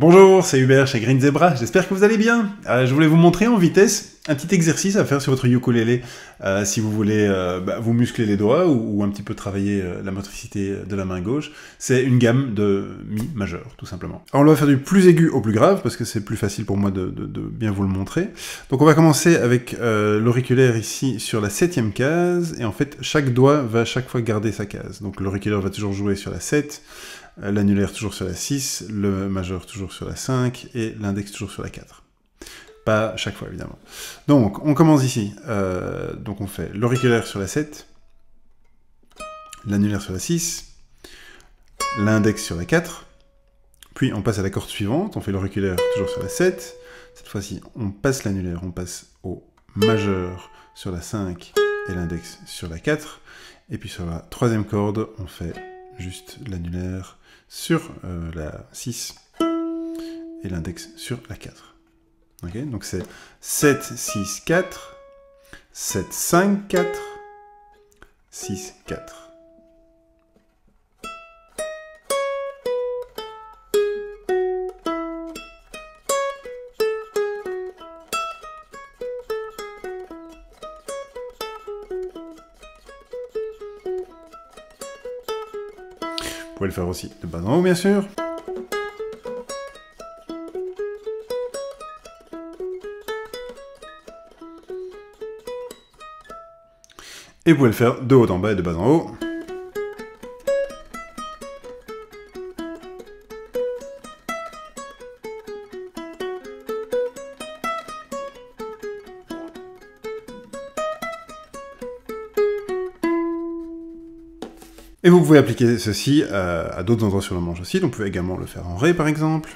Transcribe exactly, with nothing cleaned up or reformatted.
Bonjour, c'est Hubert chez Green Zebra, j'espère que vous allez bien. Euh, je voulais vous montrer en vitesse un petit exercice à faire sur votre ukulélé euh, si vous voulez euh, bah, vous muscler les doigts ou, ou un petit peu travailler euh, la motricité de la main gauche. C'est une gamme de mi majeur, tout simplement. Alors, on va faire du plus aigu au plus grave parce que c'est plus facile pour moi de, de, de bien vous le montrer. Donc on va commencer avec euh, l'auriculaire ici sur la septième case et en fait chaque doigt va chaque fois garder sa case. Donc l'auriculaire va toujours jouer sur la sept. L'annulaire toujours sur la six, le majeur toujours sur la cinq, et l'index toujours sur la quatre. Pas chaque fois, évidemment. Donc, on commence ici. Euh, donc, on fait l'auriculaire sur la sept, l'annulaire sur la six, l'index sur la quatre, puis on passe à la corde suivante, on fait l'auriculaire toujours sur la sept, cette fois-ci, on passe l'annulaire, on passe au majeur sur la cinq, et l'index sur la quatre, et puis sur la troisième corde, on fait juste l'annulaire sur euh, la six et l'index sur la quatre. Okay, donc c'est sept, six, quatre, sept, cinq, quatre, six, quatre. Vous pouvez le faire aussi de bas en haut, bien sûr. Et vous pouvez le faire de haut en bas et de bas en haut. Et vous pouvez appliquer ceci à, à d'autres endroits sur la manche aussi, donc vous pouvez également le faire en ré par exemple.